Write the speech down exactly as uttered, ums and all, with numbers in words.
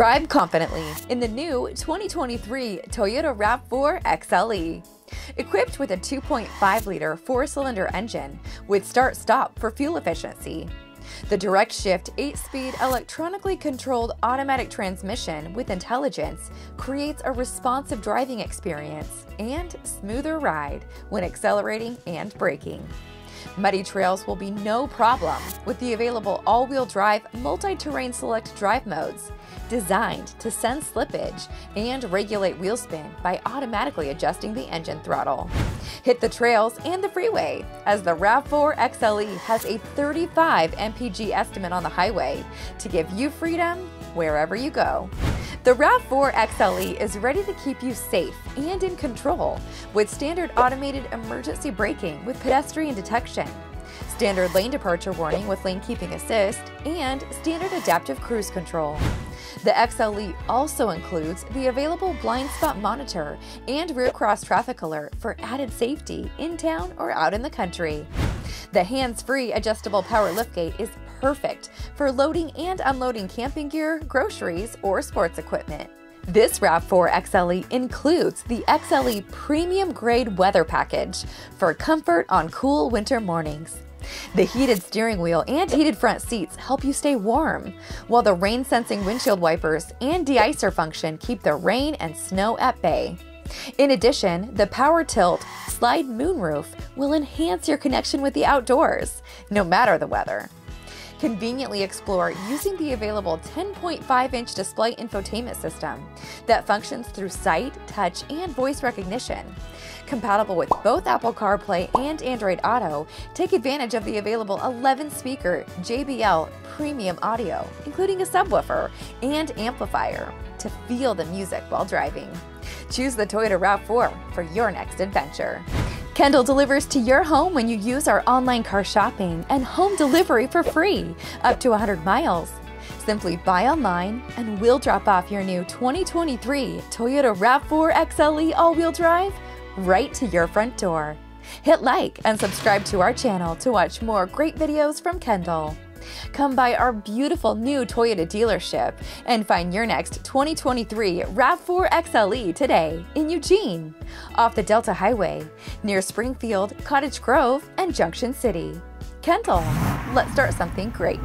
Drive confidently in the new twenty twenty-three Toyota RAV four X L E. Equipped with a two point five liter four-cylinder engine with start-stop for fuel efficiency, the direct-shift eight-speed electronically controlled automatic transmission with intelligence creates a responsive driving experience and smoother ride when accelerating and braking. Muddy trails will be no problem with the available all-wheel drive multi-terrain select drive modes designed to sense slippage and regulate wheel spin by automatically adjusting the engine throttle. Hit the trails and the freeway as the RAV four X L E has a thirty-five M P G estimate on the highway to give you freedom wherever you go. The RAV four X L E is ready to keep you safe and in control with standard automated emergency braking with pedestrian detection, standard lane departure warning with lane keeping assist, and standard adaptive cruise control. The X L E also includes the available blind spot monitor and rear cross traffic alert for added safety in town or out in the country. The hands-free adjustable power liftgate is perfect for loading and unloading camping gear, groceries, or sports equipment. This RAV four X L E includes the X L E Premium Grade Weather Package for comfort on cool winter mornings. The heated steering wheel and heated front seats help you stay warm, while the rain-sensing windshield wipers and de-icer function keep the rain and snow at bay. In addition, the power tilt slide moonroof will enhance your connection with the outdoors, no matter the weather. Conveniently explore using the available ten point five inch display infotainment system that functions through sight, touch, and voice recognition. Compatible with both Apple CarPlay and Android Auto, take advantage of the available eleven speaker J B L premium audio, including a subwoofer and amplifier, to feel the music while driving. Choose the Toyota RAV four for your next adventure. Kendall delivers to your home when you use our online car shopping and home delivery for free, up to one hundred miles. Simply buy online and we'll drop off your new twenty twenty-three Toyota RAV four X L E all-wheel drive right to your front door. Hit like and subscribe to our channel to watch more great videos from Kendall. Come by our beautiful new Toyota dealership and find your next twenty twenty-three RAV four X L E today in Eugene, off the Delta Highway, near Springfield, Cottage Grove, and Junction City. Kendall, let's start something great.